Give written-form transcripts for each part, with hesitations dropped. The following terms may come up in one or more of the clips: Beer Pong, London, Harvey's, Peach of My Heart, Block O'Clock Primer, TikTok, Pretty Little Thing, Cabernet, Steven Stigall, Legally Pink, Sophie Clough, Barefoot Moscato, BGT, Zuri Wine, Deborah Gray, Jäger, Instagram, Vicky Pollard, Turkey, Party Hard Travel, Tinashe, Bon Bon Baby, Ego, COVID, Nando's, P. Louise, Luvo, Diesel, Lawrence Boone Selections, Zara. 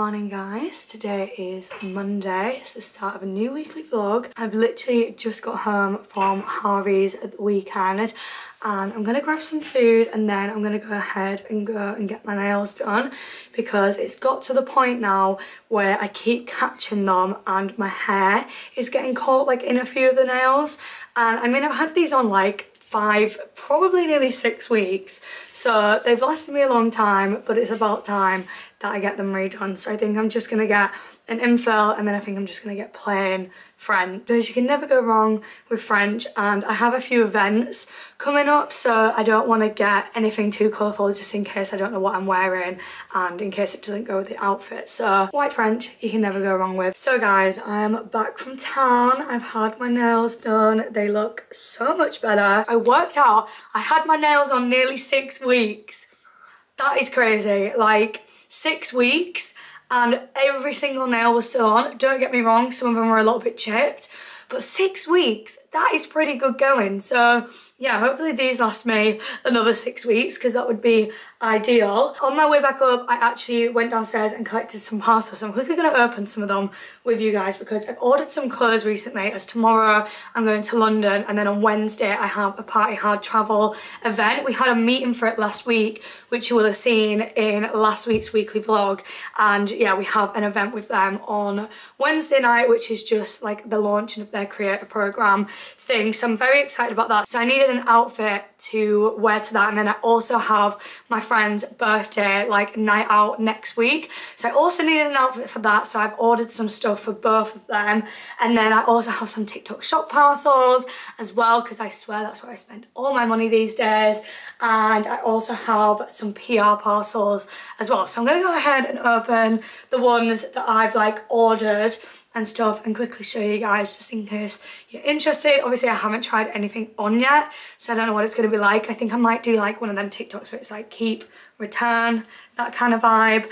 Morning guys, today is Monday, it's the start of a new weekly vlog. I've literally just got home from Harvey's at the weekend and I'm going to grab some food and then I'm going to go ahead and get my nails done because it's got to the point now where I keep catching them and my hair is getting caught like in a few of the nails. And I mean, I've had these on like probably nearly 6 weeks, so they've lasted me a long time, but it's about time that I get them redone. So I think I'm just gonna get an infill and then I think I'm just gonna get plain French because you can never go wrong with French. And I have a few events coming up, so I don't want to get anything too colourful just in case I don't know what I'm wearing and in case it doesn't go with the outfit. So white French, you can never go wrong with. So guys, I am back from town. I've had my nails done. They look so much better. I worked out. I had my nails on nearly 6 weeks. That is crazy. Like 6 weeks. And every single nail was still on. Don't get me wrong, some of them were a little bit chipped, but 6 weeks, that is pretty good going. So yeah, hopefully these last me another 6 weeks because that would be ideal. On my way back up, I actually went downstairs and collected some parcels. So I'm quickly going to open some of them with you guys because I've ordered some clothes recently as tomorrow I'm going to London and then on Wednesday I have a Party Hard Travel event. We had a meeting for it last week, which you will have seen in last week's weekly vlog. And yeah, we have an event with them on Wednesday night, which is just like the launching of their creator program thing. So I'm very excited about that. So I needed an outfit to wear to that, and then I also have my friend's birthday like night out next week, so I also needed an outfit for that, so I've ordered some stuff for both of them. And then I also have some TikTok shop parcels as well because I swear that's where I spend all my money these days. And I also have some PR parcels as well, so I'm gonna go ahead and open the ones that I've like ordered and stuff and quickly show you guys just in case you're interested. Obviously I haven't tried anything on yet, so I don't know what it's going to be like. I think I might do like one of them TikToks where it's like keep, return, that kind of vibe.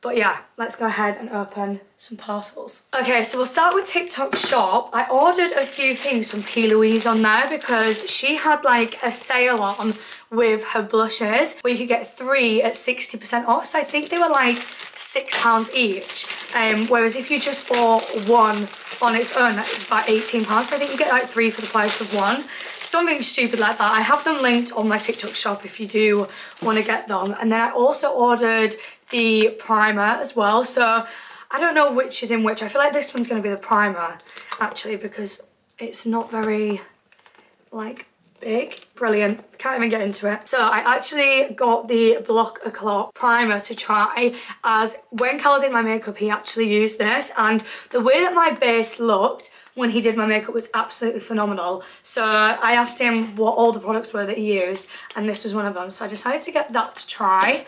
But yeah, let's go ahead and open some parcels. Okay, so we'll start with TikTok shop. I ordered a few things from P. Louise on there because she had like a sale on with her blushes where you could get 3 at 60% off. So I think they were like £6 each. Whereas if you just bought one on its own, it's about £18. So I think you get like 3 for the price of one. Something stupid like that. I have them linked on my TikTok shop if you do want to get them. And then I also ordered the primer as well. So I don't know which is in which. I feel like this one's going to be the primer actually because it's not very like big. Brilliant, can't even get into it. So I actually got the Block O'Clock Primer to try, as when Cal did my makeup he actually used this, and the way that my base looked when he did my makeup was absolutely phenomenal. So I asked him what all the products were that he used, and this was one of them. So I decided to get that to try.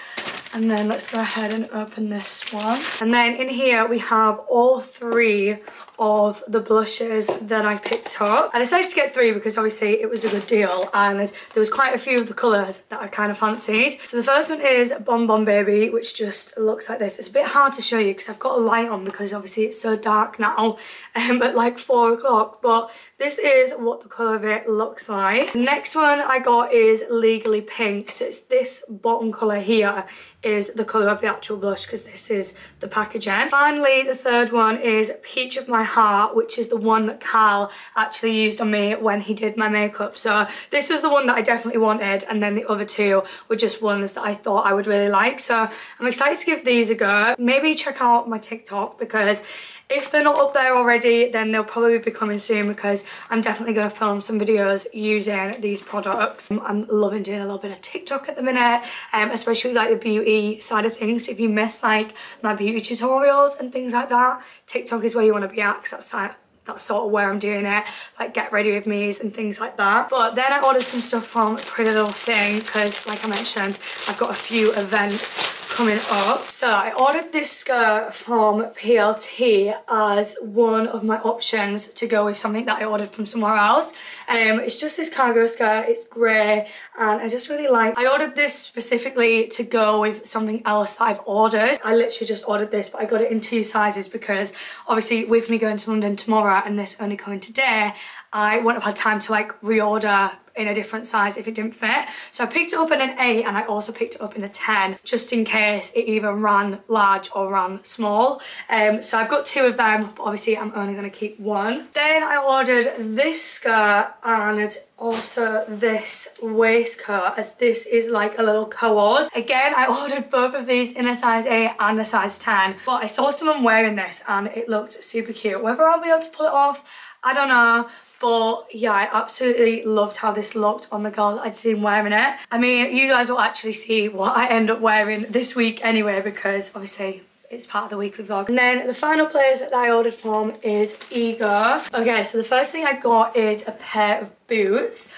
And then let's go ahead and open this one. And then in here we have all 3 of the blushes that I picked up. I decided to get 3 because obviously it was a good deal and there was quite a few of the colours that I kind of fancied. So the first one is Bon Bon Baby, which just looks like this. It's a bit hard to show you because I've got a light on because obviously it's so dark now at like 4 o'clock, but this is what the colour of it looks like. The next one I got is Legally Pink. So it's this bottom colour here is the colour of the actual blush because this is the packaging. Finally, the third one is Peach of My Heart, which is the one that Cal actually used on me when he did my makeup. So this was the one that I definitely wanted, and then the other 2 were just ones that I thought I would really like. So I'm excited to give these a go. Maybe check out my TikTok because if they're not up there already, then they'll probably be coming soon because I'm definitely going to film some videos using these products. I'm loving doing a little bit of TikTok at the minute, especially like the beauty side of things. So if you miss like my beauty tutorials and things like that, TikTok is where you want to be at because that's sort of where I'm doing it, like get ready with me's and things like that. But then I ordered some stuff from Pretty Little Thing because like I mentioned, I've got a few events coming up. So I ordered this skirt from PLT as one of my options to go with something that I ordered from somewhere else. It's just this cargo skirt, it's grey, and I just really like it. I ordered this specifically to go with something else that I've ordered. I literally just ordered this, but I got it in 2 sizes because obviously with me going to London tomorrow and this only coming today, I won't have had time to like reorder in a different size if it didn't fit. So I picked it up in an 8 and I also picked it up in a 10 just in case it either ran large or ran small. So I've got two of them, but obviously I'm only going to keep one. Then I ordered this skirt and also this waistcoat, as this is like a little co-ord. Again, I ordered both of these in a size 8 and a size 10, but I saw someone wearing this and it looked super cute. Whether I'll be able to pull it off, I don't know. But yeah, I absolutely loved how this looked on the girl that I'd seen wearing it. I mean, you guys will actually see what I end up wearing this week anyway, because obviously it's part of the weekly vlog. And then the final place that I ordered from is Ego. Okay, so the first thing I got is a pair of boots.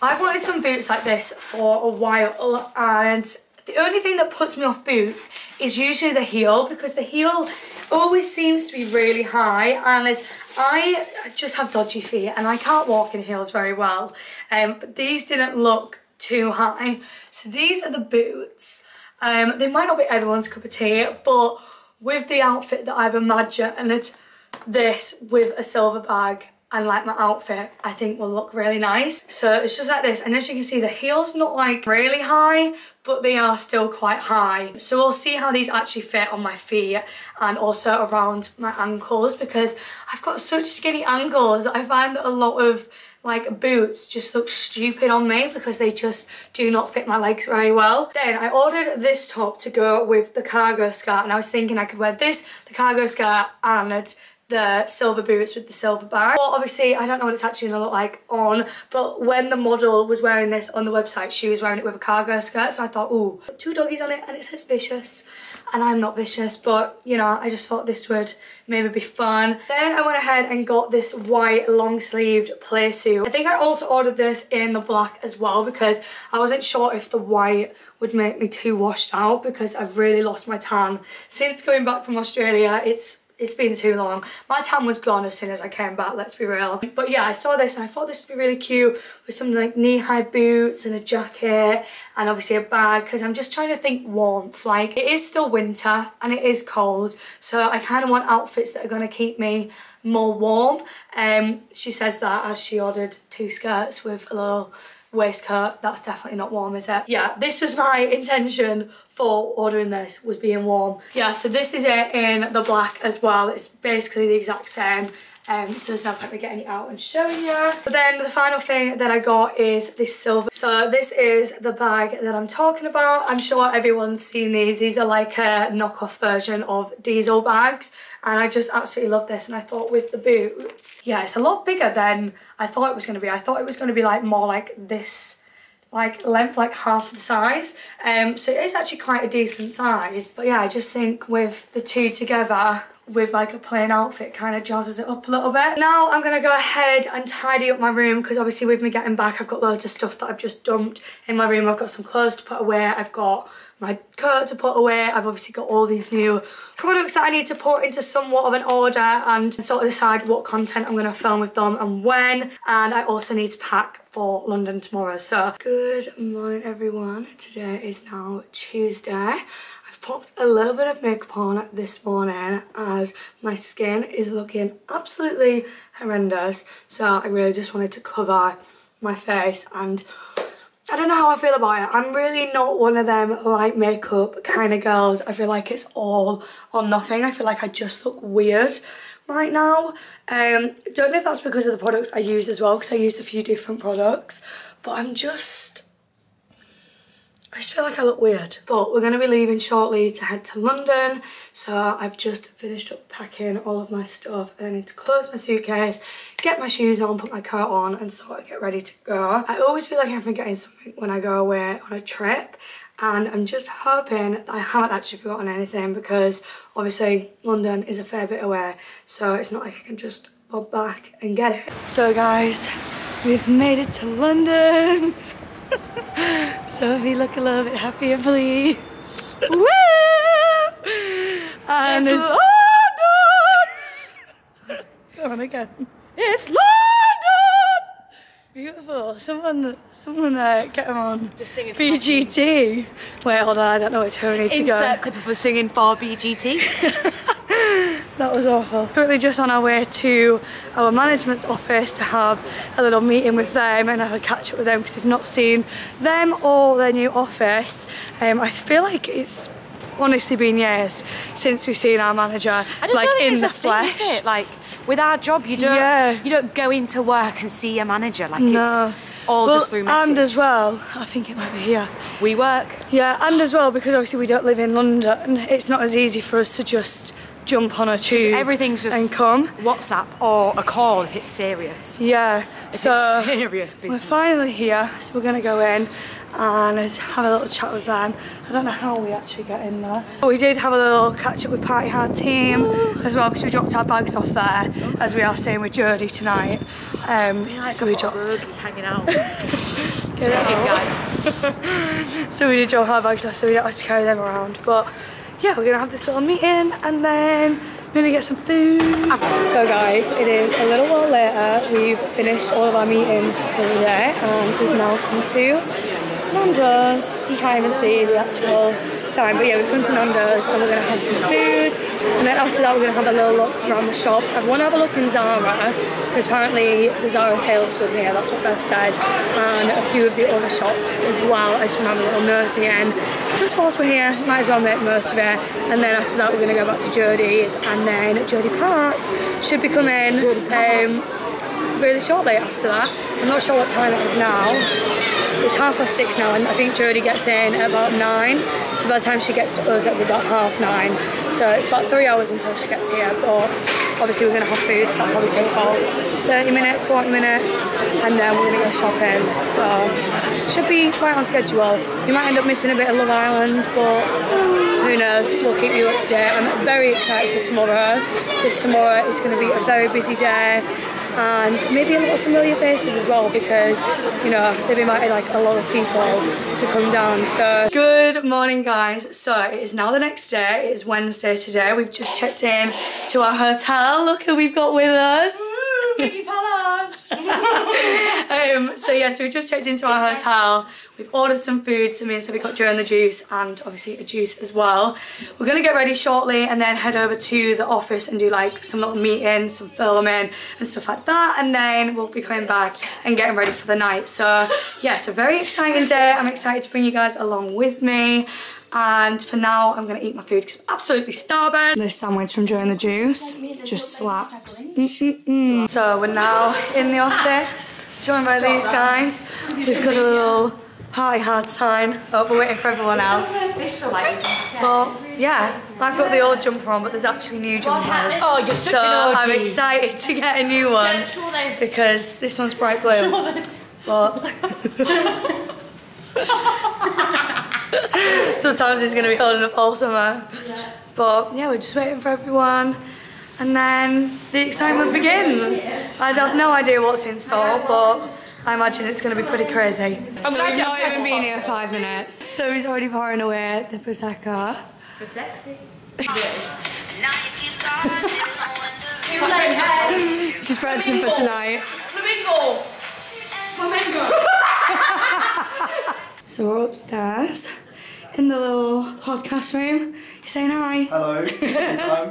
I've wanted some boots like this for a while, and the only thing that puts me off boots is usually the heel, because the heel always seems to be really high, and I just have dodgy feet and I can't walk in heels very well. But these didn't look too high. So these are the boots. They might not be everyone's cup of tea, but with the outfit that I've imagined, and it's this with a silver bag and like my outfit, I think will look really nice. So it's just like this, and as you can see, the heel's not like really high, but they are still quite high. So we'll see how these actually fit on my feet and also around my ankles, because I've got such skinny ankles that I find that a lot of like boots just look stupid on me because they just do not fit my legs very well. Then I ordered this top to go with the cargo skirt, and I was thinking I could wear this, the cargo skirt, and the silver boots with the silver bag. But obviously I don't know what it's actually gonna look like on, but when the model was wearing this on the website, she was wearing it with a cargo skirt, so I thought, ooh, two doggies on it and it says vicious, and I'm not vicious, but you know, I just thought this would maybe be fun. Then I went ahead and got this white long-sleeved play suit. I think I also ordered this in the black as well, because I wasn't sure if the white would make me too washed out, because I've really lost my tan since going back from Australia. It's been too long. My tan was gone as soon as I came back, let's be real. But yeah, I saw this and I thought this would be really cute with some like knee-high boots and a jacket and obviously a bag, because I'm just trying to think warmth. Like, it is still winter and it is cold, so I kind of want outfits that are going to keep me more warm. She says that as she ordered two skirts with a little waistcoat. That's definitely not warm, is it? Yeah, this was my intention for ordering this, was being warm. Yeah, so this is it in the black as well. It's basically the exact same, so there's no point me getting it out and showing you. But then the final thing that I got is this silver. So this is the bag that I'm talking about. I'm sure everyone's seen these. These are like a knockoff version of Diesel bags, and I just absolutely love this. And I thought with the boots, yeah, it's a lot bigger than I thought it was going to be. I thought it was going to be like more like this, like length, like half the size. So it is actually quite a decent size. But yeah, I just think with the two together with like a plain outfit kind of jazzes it up a little bit. Now I'm going to go ahead and tidy up my room, because obviously with me getting back, I've got loads of stuff that I've just dumped in my room. I've got some clothes to put away, I've got my coat to put away, I've obviously got all these new products that I need to put into somewhat of an order and sort of decide what content I'm going to film with them and when. And I also need to pack for London tomorrow. So good morning everyone, today is now Tuesday. Popped a little bit of makeup on this morning as my skin is looking absolutely horrendous, so I really just wanted to cover my face. And I don't know how I feel about it. I'm really not one of them light makeup kind of girls. I feel like it's all or nothing. I feel like I just look weird right now. Don't know if that's because of the products I use as well, because I use a few different products, but I just feel like I look weird. But we're going to be leaving shortly to head to London, so I've just finished up packing all of my stuff and I need to close my suitcase, get my shoes on, put my coat on and sort of get ready to go. I always feel like I'm forgetting something when I go away on a trip, and I'm just hoping that I haven't actually forgotten anything, because obviously London is a fair bit away, so it's not like I can just bob back and get it. So guys, we've made it to London. Sophie, look a little bit happier, please. Woo! And it's London! Go on again. It's London! Beautiful. Someone get them on. Just singing BGT. Wait, hold on, I don't know which way we need to go. Insert clip of us singing for BGT. That was awful. Currently just on our way to our management's office to have a little meeting with them and have a catch up with them because we've not seen them or their new office. I feel like it's honestly been years since we've seen our manager like in the flesh. Thing, is it? Like with our job, you don't go into work and see your manager. Like no. It's all just through message. And as well, I think it might be here. We work. Yeah, and as well, because obviously we don't live in London, it's not as easy for us to just jump on a tube and come. WhatsApp or a call if it's serious. Yeah. It's serious business. We're finally here, so we're going to go in and have a little chat with them. I don't know how we actually get in there. We did have a little catch up with Party Hard team as well because we dropped our bags off there as we are staying with Jodie tonight. So we dropped. Hanging out. Sorry, guys. So we did drop our bags off so we don't have to carry them around. But yeah, we're gonna have this little meeting and then maybe get some food. So guys, it is a little while later. We've finished all of our meetings for the day and we've now come to Nando's. You can't even see the actual sign, but yeah, we've come to Nando's and we're gonna have some food. And then after that, we're gonna have a little look around the shops. I wanna have a look in Zara, because apparently the Zara sale's good here, that's what Bev said. And a few of the other shops as well. I just wanna have a little nose again. Just whilst we're here, might as well make most of it. And then after that, we're gonna go back to Jodie's, and then Jodie Park should be coming really shortly after that. I'm not sure what time it is now. It's 6:30 now and I think Jodie gets in at about 9. So by the time she gets to us it'll be about 9:30. So it's about 3 hours until she gets here, but obviously we're gonna have food, so that'll probably take about 30 minutes, 40 minutes, and then we're gonna go shopping. So should be quite on schedule. You might end up missing a bit of Love Island, but who knows, we'll keep you up to date. I'm very excited for tomorrow. Because tomorrow is gonna be a very busy day. And maybe a lot of familiar faces as well because, you know, they've invited like a lot of people to come down, so. Good morning, guys. So it is now the next day. It is Wednesday today. We've just checked in to our hotel. Look who we've got with us. Ooh, Vicky Pollard. So yeah, so we've just checked into our hotel. We've ordered some food, so me and Sophie got Joe and the juice and obviously a juice as well. We're gonna get ready shortly and then head over to the office and do like some little meetings, some filming and stuff like that, and then we'll be coming back and getting ready for the night. So yeah, it's a very exciting day. I'm excited to bring you guys along with me. And for now, I'm gonna eat my food because I'm absolutely starving. This sandwich from Joe and the Juice just slaps. So we're now in the office, joined by these guys. We've got a little Party Hard sign. Oh, we're waiting for everyone else. But yeah, I've got the old jumper on, but there's actually new jumpers. Oh, you're such an OG. So I'm excited to get a new one because this one's bright blue. But sometimes he's going to be holding up all summer. Yeah. But yeah, we're just waiting for everyone. And then the excitement begins. I have no idea what's in store, but I imagine it's going to be pretty crazy. I'm glad you've not even been here 5 minutes. So he's already pouring away the Prosecco. For sexy. She's practicing for tonight. Flamingo! Flamingo! So we're upstairs. In the little podcast room, you're saying hi. Hello. Hello.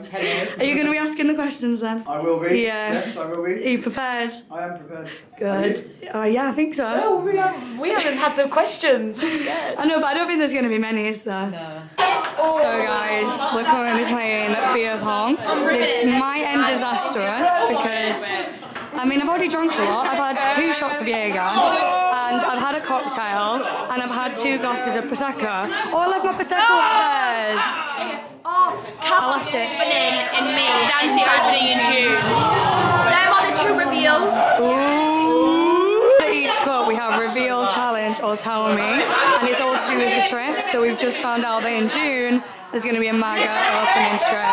Are you going to be asking the questions then? I will be. Yeah. Yes, I will be. Are you prepared? I am prepared. Good. Yeah, I think so. No, we haven't had the questions. I'm scared. I know, but I don't think there's going to be many, is there? No. So guys, we're currently playing Beer Pong. This might end disastrous because, I mean, I've already drunk a lot. I've had 2 shots of Jäger. And I've had a cocktail and I've had 2 glasses of Prosecco. Oh, I left my Prosecco upstairs. I left it. And me, Zanti opening in June. There are the 2 reveals. Ooh. At each club we have reveal, challenge or tell me. And it's all to do with the trip. So we've just found out that in June there's going to be a MAGA opening trip.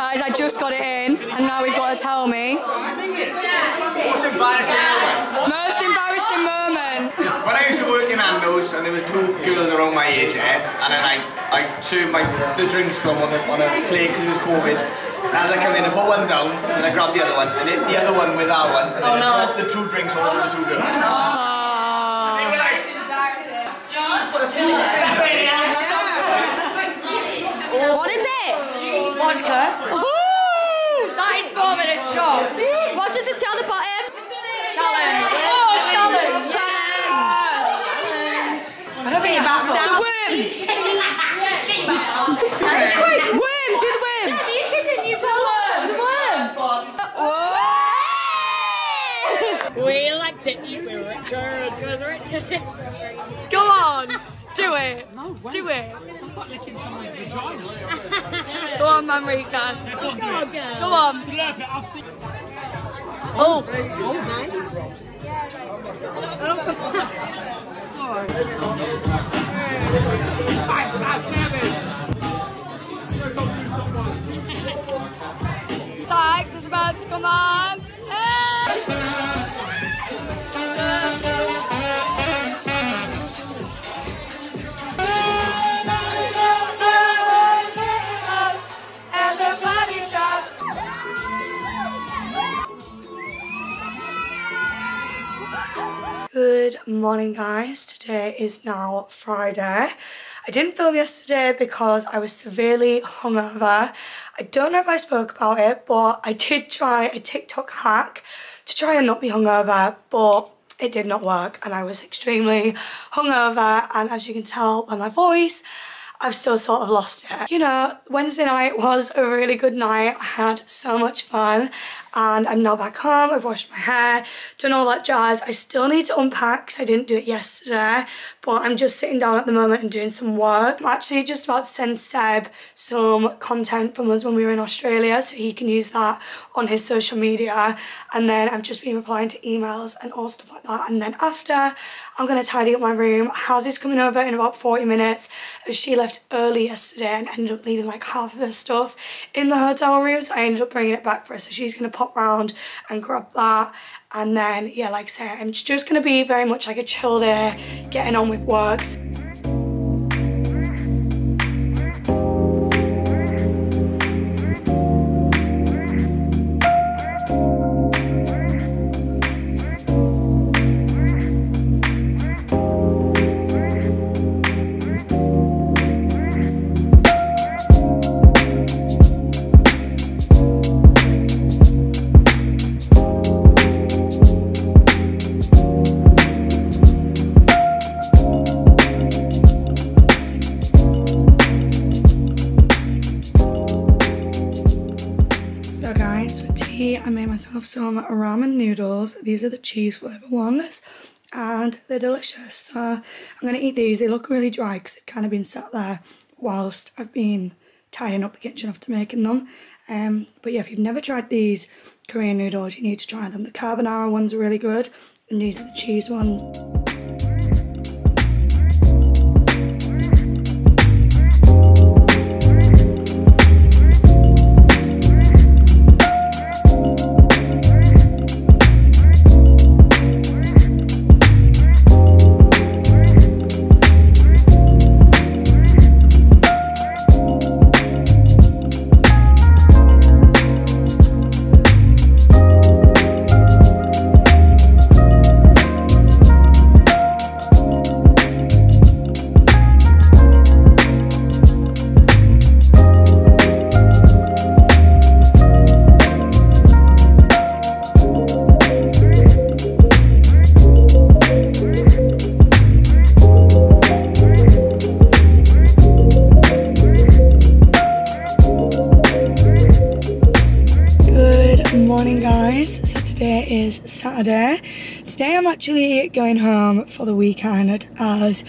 Guys, I just got it in and now we've got to tell me. Most embarrassing moment. When I used to work in Nando's and there was 2 girls around my age, yeah, and then I served the drinks to them on a plate because it was COVID. And as I come in, I put one down and I grabbed the other one and hit the other one with that one and then dropped the 2 drinks all over the 2 girls. And they were like, what is it? Vodka. 4-minute shot. What does it tell the bottom? Challenge. Oh, challenge. Challenge. I don't think your back's out. The worm. Wait, worm, do the worm. Jazzy, you kidding? You the worm. The worm. Whoa. We like to eat with Richard, because Richard is very... Go on. Do it. No, do it. That's like licking someone's vagina. Go on, Mamrika. Go on, girl. Go on. Oh. Nice. Oh. Sykes is about to come on. Good morning guys, today is now Friday. I didn't film yesterday because I was severely hungover. I don't know if I spoke about it, but I did try a TikTok hack to try and not be hungover, but it did not work and I was extremely hungover, and as you can tell by my voice, I've still sort of lost it. You know, Wednesday night was a really good night. I had so much fun and I'm now back home. I've washed my hair, done all that jazz. I still need to unpack because I didn't do it yesterday, but I'm just sitting down at the moment and doing some work. I'm actually just about to send Seb some content from us when we were in Australia so he can use that on his social media. And then I've just been replying to emails and all stuff like that. And then after, I'm going to tidy up my room. Howie's coming over in about 40 minutes. She left early yesterday and ended up leaving like half of her stuff in the hotel room, so I ended up bringing it back for her. So she's going to pop round and grab that. And then, yeah, like I say, I'm just going to be very much like a chill day, getting on with works. I made myself some ramen noodles. These are the cheese flavour ones and they're delicious, so I'm going to eat these. They look really dry because they've kind of been sat there whilst I've been tidying up the kitchen after making them. But yeah, if you've never tried these Korean noodles, you need to try them. The carbonara ones are really good and these are the cheese ones. Saturday. Today I'm actually going home for the weekend as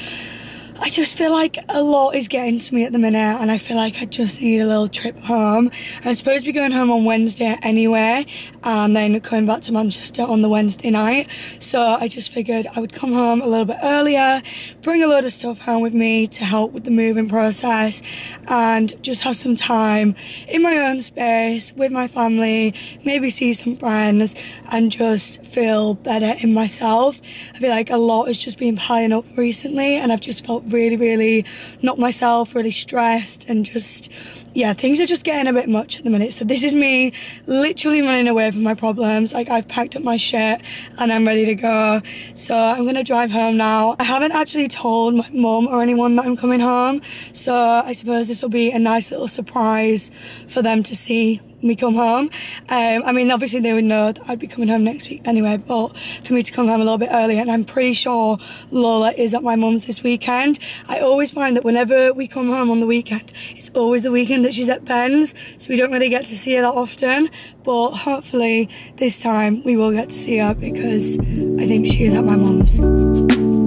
I just feel like a lot is getting to me at the minute and I feel like I just need a little trip home. I'm supposed to be going home on Wednesday anyway and then coming back to Manchester on the Wednesday night, so I just figured I would come home a little bit earlier, bring a load of stuff home with me to help with the moving process and just have some time in my own space with my family, maybe see some friends and just feel better in myself. I feel like a lot has just been piling up recently and I've just felt really not myself, really stressed, and just, yeah, things are just getting a bit much at the minute. So this is me literally running away from my problems. Like, I've packed up my shit and I'm ready to go. So I'm gonna drive home now. I haven't actually told my mum or anyone that I'm coming home, so I suppose this will be a nice little surprise for them to see me come home. I mean, obviously they would know that I'd be coming home next week anyway, but for me to come home a little bit earlier, and I'm pretty sure Lola is at my mum's this weekend. I always find that whenever we come home on the weekend, it's always the weekend that she's at Ben's, so we don't really get to see her that often, but hopefully this time we will get to see her because I think she is at my mum's.